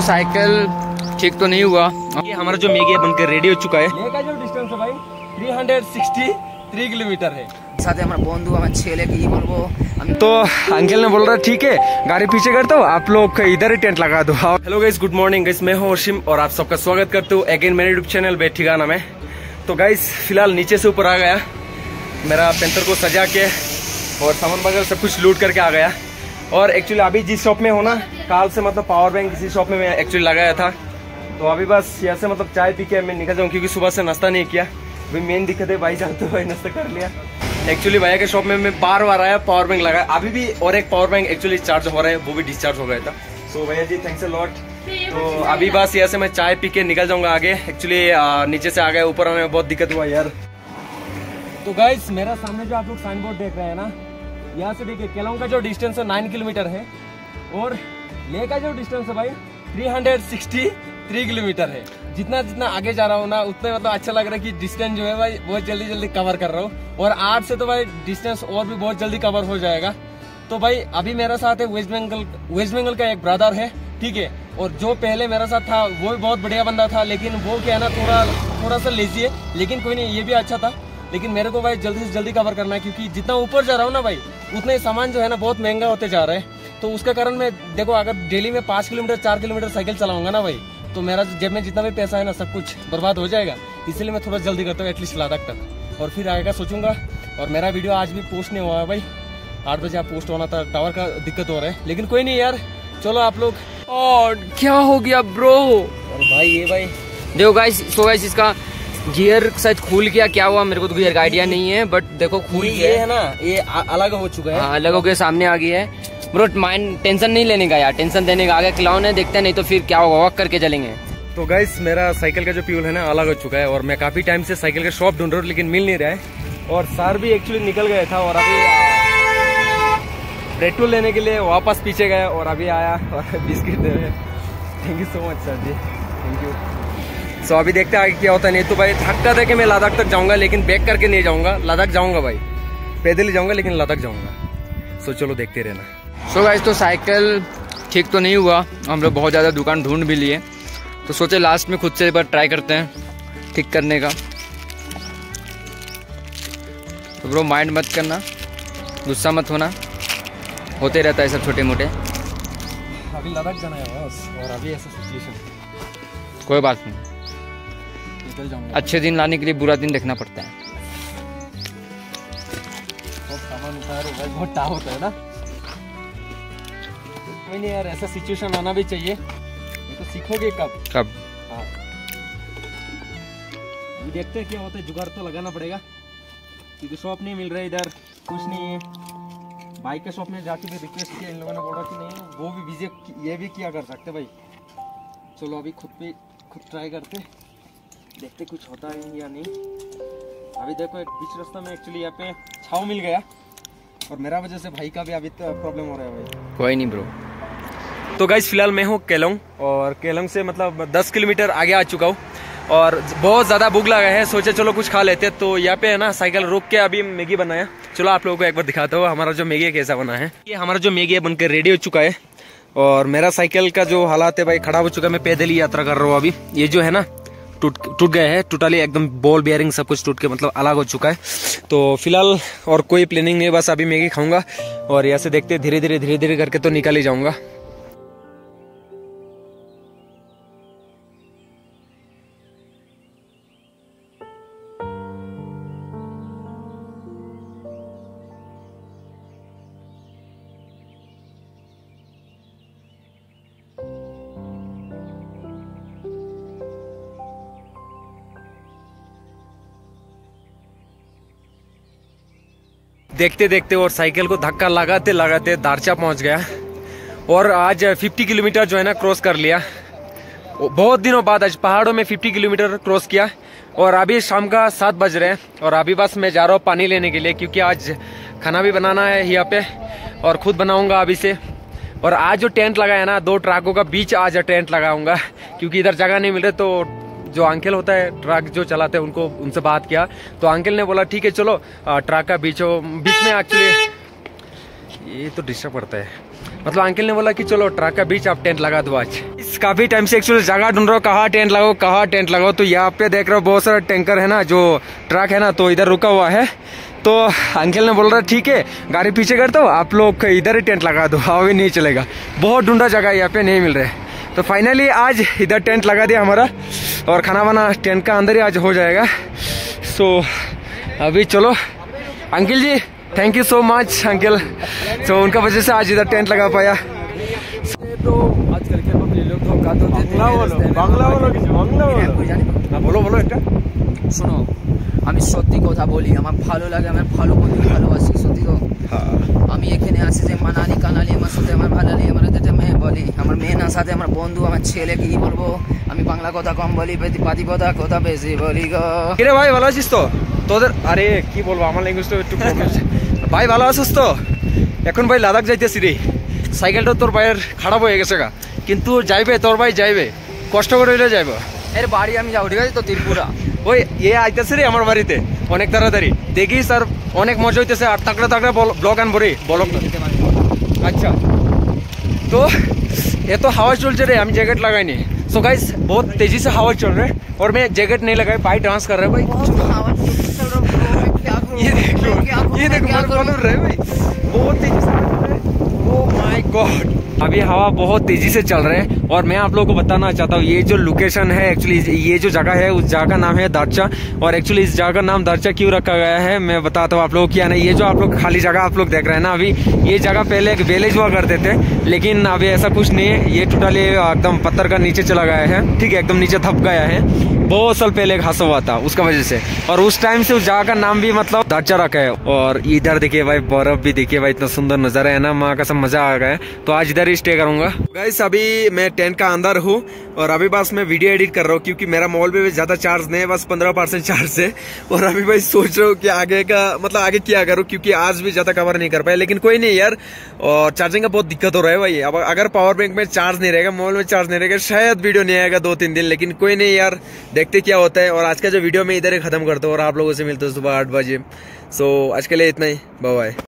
तो साइकिल ठीक तो नहीं हुआ। ये हमारा जो मेगा बनकर रेडी हो चुका है। मेगा जो डिस्टेंस है भाई 363 किलोमीटर है। साथ ही हमारा बंधु हमारे छेले की बोल तो अंकल ने बोल रहा ठीक है गाड़ी पीछे करते हो आप लोग इधर ही टेंट लगा दो। Hello guys, good morning guys, मैं हूं हर्षिम और आप सबका स्वागत करते हूँ अगेन मेरे यूट्यूब चैनल बे ठिकाना में। तो गाइस फिलहाल नीचे से ऊपर आ गया, मेरा पेंटर को सजा के और सामान वगैरह सब कुछ लूट करके आ गया। और एक्चुअली अभी जिस शॉप में हो ना काल से मतलब पावर बैंक इसी शॉप में मैं एक्चुअली लगाया था। तो अभी बस यहाँ से मतलब चाय पी के मैं निकल जाऊँ क्योंकि सुबह से नाश्ता नहीं किया। अभी मेन दिक्कत है भाई, जानते हो भाई नाश्ता कर लिया। एक्चुअली भैया के शॉप में मैं बार बार आया, पावर बैंक लगाया अभी भी, और एक पावर बैंक एक्चुअली चार्ज हो रहा है वो भी डिस्चार्ज हो गया था। सो भैया जी थैंक्स अ लॉट। तो अभी बस यहाँ से मैं चाय पी के निकल जाऊँगा आगे। एक्चुअली नीचे से आ गया, ऊपर आने में बहुत दिक्कत हुआ यार। तो गाइस मेरा सामने जो आप लोग साइन बोर्ड देख रहे हैं ना, यहाँ से देखिए केलोंग का जो डिस्टेंस है 9 किलोमीटर है और ले का जो डिस्टेंस है भाई 363 किलोमीटर है। जितना जितना आगे जा रहा हूँ ना उतना मतलब अच्छा लग रहा है कि डिस्टेंस जो है भाई बहुत जल्दी जल्दी कवर कर रहा हूँ। और आज से तो भाई डिस्टेंस और भी बहुत जल्दी कवर हो जाएगा। तो भाई अभी मेरा साथ है वेस्ट बंगाल का एक ब्रदर है, ठीक है। और जो पहले मेरा साथ था वो भी बहुत बढ़िया बंदा था, लेकिन वो क्या है ना थोड़ा सा लेजी है, लेकिन कोई नहीं ये भी अच्छा था। लेकिन मेरे को भाई जल्दी से जल्दी कवर करना है क्योंकि जितना ऊपर जा रहा हूँ ना भाई उतना ही सामान जो है ना बहुत महंगा होते जा रहा है। तो उसके कारण मैं देखो अगर डेली में 5 किलोमीटर 4 किलोमीटर साइकिल चलाऊंगा ना भाई तो मेरा जेब में जितना भी पैसा है ना सब कुछ बर्बाद हो जाएगा। इसलिए मैं थोड़ा जल्दी करता हूँ एटलीस्ट लादाख तक, और फिर आगे का सोचूंगा। और मेरा वीडियो आज भी पोस्ट नहीं हुआ है भाई, 8 बजे आप पोस्ट होना था, टावर का दिक्कत हो रहा है, लेकिन कोई नहीं यार। चलो आप लोग और क्या हो गया ब्रो। और भाई ये भाई देखो गाइस, सो गाइस इसका गियर शायद खुल गया, क्या हुआ मेरे को तो गियर का आइडिया नहीं है, बट देखो खुल गया है ना, ये अलग हो चुका है। हाँ अलग हो गया, सामने आ गई है। ब्रो माइंड टेंशन नहीं लेने का यार, टेंशन देने का आगे क्लाउन है, देखते हैं नहीं तो फिर क्या होगा, वॉक करके चलेंगे। तो गाइस मेरा साइकिल का जो फ्यूल है ना अलग हो चुका है और मैं काफी टाइम से साइकिल का शॉप ढूंढ रहा हूँ लेकिन मिल नहीं रहा है। और सार भी एक्चुअली निकल गया था और अभी पेट्रोल लेने के लिए वापस पीछे गया और अभी आया और बिस्किट दे रहे। Thank you so much sir ji, thank you. तो अभी देखते हैं आगे क्या होता है। नहीं तो भाई थकता था कि मैं लद्दाख तक जाऊंगा लेकिन बैक करके नहीं जाऊंगा, लद्दाख जाऊंगा भाई, पैदल ही जाऊंगा लेकिन लद्दाख जाऊंगा। सो चलो देखते रहना। सो गाइस तो साइकिल ठीक तो नहीं हुआ, हम लोग बहुत ज़्यादा दुकान ढूंढ भी लिए, तो सोचे लास्ट में खुद से एक बार ट्राई करते हैं ठीक करने का। तो ब्रो माइंड मत करना, गुस्सा मत होना, होते रहता है सब छोटे मोटे। अभी लद्दाख जाना है और अभी ऐसा सिचुएशन, कोई बात नहीं, अच्छे दिन लाने के लिए बुरा दिन देखना पड़ता है। बहुत टाव होता है ना, कोई नहीं यार, ऐसा सिचुएशन आना भी चाहिए, ये तो सीखोगे कब। हाँ। ये देखते हैं क्या होता है, जुगाड़ तो लगाना पड़ेगा क्योंकि शॉप नहीं मिल रहा है, इधर कुछ नहीं है। बाइक के शॉप में जाके भी रिक्वेस्ट किया, इन लोगों ने बोला कि नहीं वो भी बिजी, ये भी क्या कर सकते भाई। चलो अभी खुद ट्राई करते, देखते कुछ होता है या नहीं। अभी देखो एक बीच रास्ता में एक्चुअली यहाँ पे छाव मिल गया और मेरा वजह से भाई का भी अभी तो प्रॉब्लम हो रहा है भाई। कोई नहीं ब्रो। तो गाइस फिलहाल मैं हूँ केलोंग और केलोंग से मतलब 10 किलोमीटर आगे आ चुका हूँ और बहुत ज़्यादा भूख लगा है, सोचे चलो कुछ खा लेते। तो यहाँ पे है ना साइकिल रोक के अभी मैगी बनाया, चलो आप लोगों को एक बार दिखाता हूँ हमारा जो मैगी कैसा बना है। ये हमारा जो मैगी है बनकर रेडी हो चुका है और मेरा साइकिल का जो हालात है भाई खराब हो चुका है, मैं पैदल ही यात्रा कर रहा हूँ। अभी ये जो है ना टूट गया है, टोटली एकदम बॉल बेयरिंग सब कुछ टूट के मतलब अलग हो चुका है। तो फिलहाल और कोई प्लानिंग नहीं, बस अभी मैगी खाऊंगा और यहाँ से देखते धीरे धीरे करके तो निकल ही जाऊंगा। देखते देखते और साइकिल को धक्का लगाते लगाते दारचा पहुंच गया और आज 50 किलोमीटर जो है ना क्रॉस कर लिया। बहुत दिनों बाद आज पहाड़ों में 50 किलोमीटर क्रॉस किया और अभी शाम का 7 बज रहे हैं और अभी बस मैं जा रहा हूँ पानी लेने के लिए क्योंकि आज खाना भी बनाना है यहाँ पे और खुद बनाऊंगा अभी से। और आज जो टेंट लगाया ना 2 ट्रकों का बीच आज टेंट लगाऊंगा क्योंकि इधर जगह नहीं मिल रही। तो जो अंकल होता है ट्रक जो चलाते हैं उनको, उनसे बात किया तो अंकल ने बोला ठीक है चलो ट्रक का बीच में एक्चुअली ये तो डिस्टर्ब करता है मतलब अंकल ने बोला कि चलो ट्रक का बीच आप टेंट लगा दो आज। इस काफी टाइम से एक्चुअली जगह ढूंढ रहा हूँ कहाँ टेंट लगाओ। तो यहाँ पे देख रहा हूँ बहुत सारा टैंकर है ना, जो ट्रक है ना, तो इधर रुका हुआ है। तो अंकल ने बोल रहा ठीक है गाड़ी पीछे कर दो, आप लोग इधर ही टेंट लगा दो, हवा नहीं चलेगा। बहुत ढूंढा जगह यहाँ पे नहीं मिल रहा है, तो फाइनली आज इधर टेंट लगा दिया हमारा और खाना वाना टेंट का अंदर ही आज हो जाएगा। सो अभी चलो uncle ji, thank you so much uncle. तो उनका वजह से आज इधर टेंट लगा पाया। तो आज कल के अपने लोग तो का तो बांग्ला बोलो একটা শোনো। আমি সত্যি কথা বলি, আমার ভালো লাগে, আমি ভালো বলি, ভালোবাসি সত্যি। তো আমি এখানে আসি যে মানালি কানালি আমার সাথে আমার ভালো লাগে। আমার যেটা মেয়ে বলি, আমার মেয়ে না সাথে আমার বন্ধু, আমার ছেলে কি বলবো আমি, বাংলা কথা কম বলি, প্রতিবাদী কথা বেশি বলি গো। কিরে ভাই ভালো আছিস তো? তোদের আরে কি বলবো আমার ল্যাঙ্গুয়েজ তো একটু ভাই ভালো আছিস তো? এখন ভাই লাদাখ যাইতেছি রে, সাইকেলটা তোর ভাইয়ের খারাপ হয়ে গেছে গা, কিন্তু যাইবে তোর ভাই, যাইবে কষ্ট করে হইলে যাইব। এর বাড়ি আমি যাবো ঠিক আছে তো ত্রিপুরা। ওই এ আইতেছে রে আমার বাড়িতে অনেক তাড়াতাড়ি, দেখিস আর অনেক মজা হইতেছে। আর তাকড়া তাকড়া ব্লগ আনবো রে, ব্লগ আচ্ছা। তো এত হাওয়া চলছে রে, আমি জ্যাকেট লাগাইনি। সো গাইস বহুত তেজি সে হাওয়া চল রে আর মে জ্যাকেট নেই লাগাই, ভাই ডান্স কর রে ভাই। ये देखो रहे भाई बहुत तेजी से चल रहे हैं। ओह माय गॉड, अभी हवा बहुत तेजी से चल रहे हैं। और मैं आप लोगों को बताना चाहता हूँ, ये जो लोकेशन है एक्चुअली, ये जो जगह है उस जगह का नाम है दारचा। और एक्चुअली इस जगह का नाम दारचा क्यों रखा गया है मैं बताता हूँ आप लोगों को। क्या नहीं, ये जो आप लोग खाली जगह आप लोग देख रहे हैं ना, अभी ये जगह पहले एक विलेज हुआ करते थे, लेकिन अभी ऐसा कुछ नहीं है। ये टोटली एकदम पत्थर का नीचे चला गया है, ठीक है, एकदम नीचे धप गया है। बहुत साल पहले एक हादसा हुआ था उसका वजह से, और उस टाइम से उस जगह का नाम भी मतलब दारचा रखा है। और इधर देखिए भाई बर्फ भी देखिए भाई, इतना सुंदर नजारा है ना, माँ का सब मजा आ गया है। तो आज इधर स्टे करूंगा गाइस। अभी मैं टेंट का अंदर हूँ और अभी बस मैं वीडियो एडिट कर रहा हूँ, क्योंकि मेरा मोबाइल पे ज्यादा चार्ज नहीं है, बस 15% चार्ज है। और अभी भाई सोच रहा हूँ कि आगे का मतलब आगे क्या करूँ, क्योंकि आज भी ज्यादा कवर नहीं कर पाया। लेकिन कोई नहीं यार, और चार्जिंग का बहुत दिक्कत हो रहा है भाई। अब अगर पावर बैंक में चार्ज नहीं रहेगा, मोबाइल में चार्ज नहीं रहेगा, शायद वीडियो नहीं आएगा 2-3 दिन। लेकिन कोई नहीं यार, देखते क्या होता है। और आज का जो वीडियो मैं इधर ही खत्म करता हूँ और आप लोगों से मिलता हूँ सुबह 8 बजे। सो आज के लिए इतना ही, बाय बाय।